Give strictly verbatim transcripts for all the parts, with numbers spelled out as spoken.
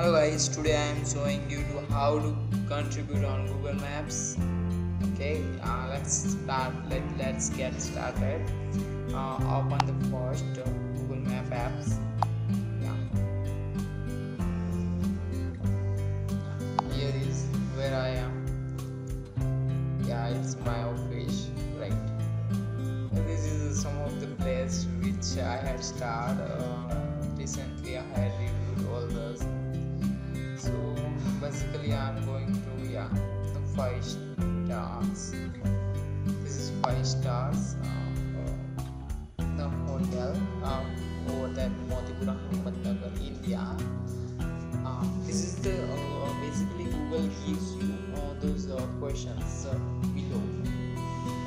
Hello guys, today I am showing you to how to contribute on Google Maps. Okay, uh, let's start. Let, let's get started. Uh, open the first uh, Google Map apps. Yeah. Here is where I am. Yeah, it's my office, right? And this is some of the place which I had started uh, recently. I had reviewed all those. So basically I'm going to yeah the five stars. This is five stars uh, the hotel uh, over that Motipura, Ahmedabad, India. Uh, this is the uh, basically Google gives you all uh, those uh, questions uh, below.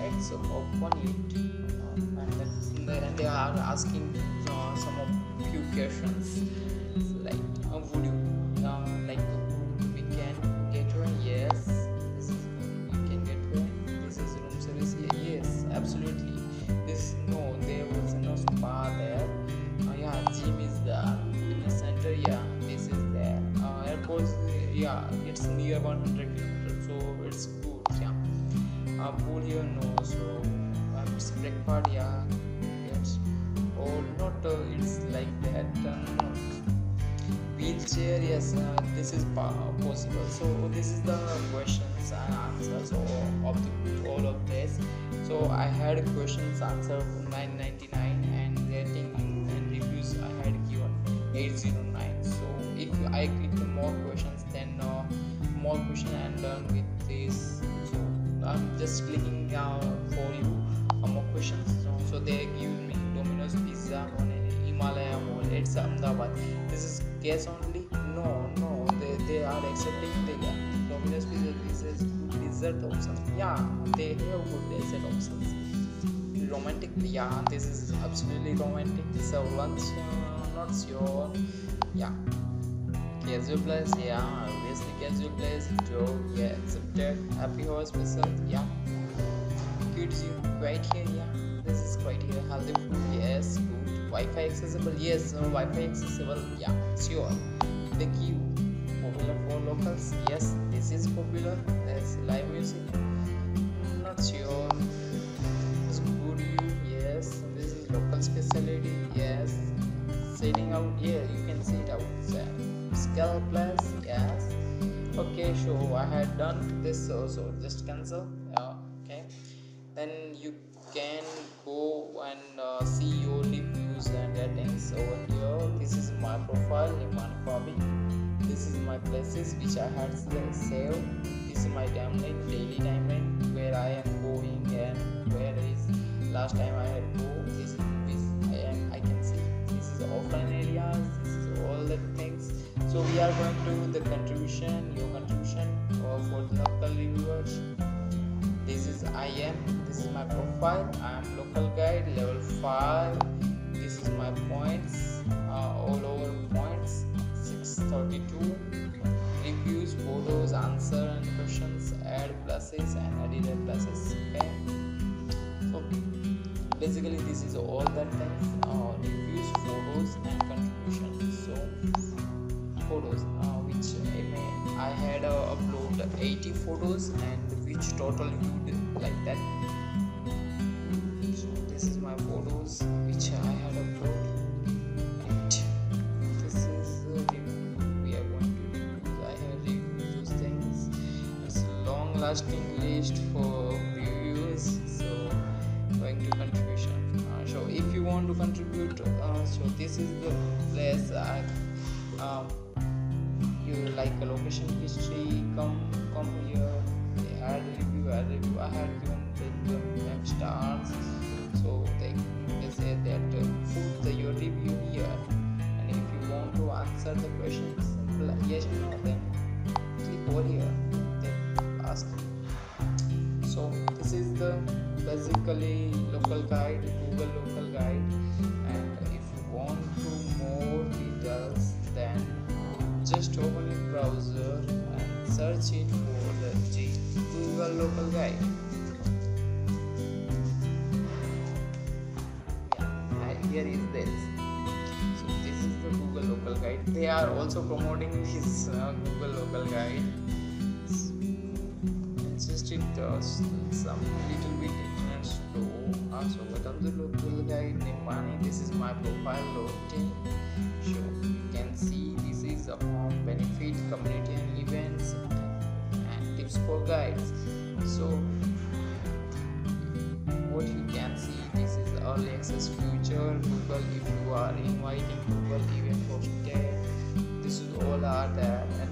Right, so open it uh, and then the, and they are asking uh, some of few questions like how would you Uh, like we can get one, yes. This is we can get one. This is room service here, yes, absolutely. This no, there was no spa there. Uh, yeah, gym is the fitness center. Yeah, this is there. Uh, airport, yeah, it's near one hundred kilometers, so it's good. Yeah, uh, pool here no. So um, it's breakfast, yeah, yes. Or not, uh, it's like that. Uh, no. Wheelchair, yes, uh, this is possible. So this is the questions and answers of the, all of this. So I had questions answer nine ninety-nine and rating and reviews I had given eight oh nine. So if I click the more questions, then uh, more question and learn with this. So I'm just clicking now for you uh, more questions. So they give me Domino's Pizza on a Himalaya Mall. It's Ahmedabad. This is cash only? No, no, they, they are accepting the Domino's Pizza pieces, dessert options. Yeah, they have good dessert options. Romantic? Yeah, this is absolutely romantic. So lunch? Uh, not sure. Yeah. Casual place? Yeah, obviously casual place. Joe? Yeah, accepted. Happy hour special? Yeah. Kids? You quite here? Yeah. This is quite here. Healthy food? Yes. Good. Wi-Fi accessible? Yes, uh, Wi-Fi accessible, yeah, sure. The queue, popular for locals? Yes, this is popular. There's live music, not sure. It's good view, yes. This is local specialty, yes. Sitting out, yeah, you can sit out. Scale plus, yes. Okay, so I had done this, so, so just cancel. Uh, okay, then you can go and uh, see your review and ratings over here. This is my profile, Imran Farib. This is my places which I had saved. This is my timeline, daily timeline, where I am going and where is last time I had go. This is this I am I can see. This is the offline areas. This is all the things. So we are going to the contribution, your contribution uh, for the local reviewers. This is I am. This is my profile. I am local guide level five. This is my points, uh, all over points, six thirty-two, reviews, photos, answer and questions, add pluses and added pluses, okay. So basically this is all that things, uh, reviews, photos and contributions. So photos, uh, which I, may, I had uh, uploaded eighty photos and which total viewed like that. So this is my photos which I had uploaded, and this is the review we are going to review. I have reviewed those things. It's a long lasting list for reviews. So going to contribution. Uh, so if you want to contribute, uh, so this is the place I um, you like a location history. Come come here. I had review. I review. I had given the map stars. So they, they say that uh, put the, your review here, and if you want to answer the questions, yes or no, then click over here. They ask. So this is the basically local guide, Google Local Guide, and if you want to more details, then just open your browser and search it for the Google Local Guide. Here is this. So this is the Google Local Local Guide. They are also promoting this uh, Google Local Guide. It's just it does some little bit different slow. Also, welcome to Local Guide Nepani. This is my profile loading. So you can see this is about benefit, community and events, and tips for guides. So what you can see, this is early access feature. Google, if you are inviting Google event for today, this is all are there.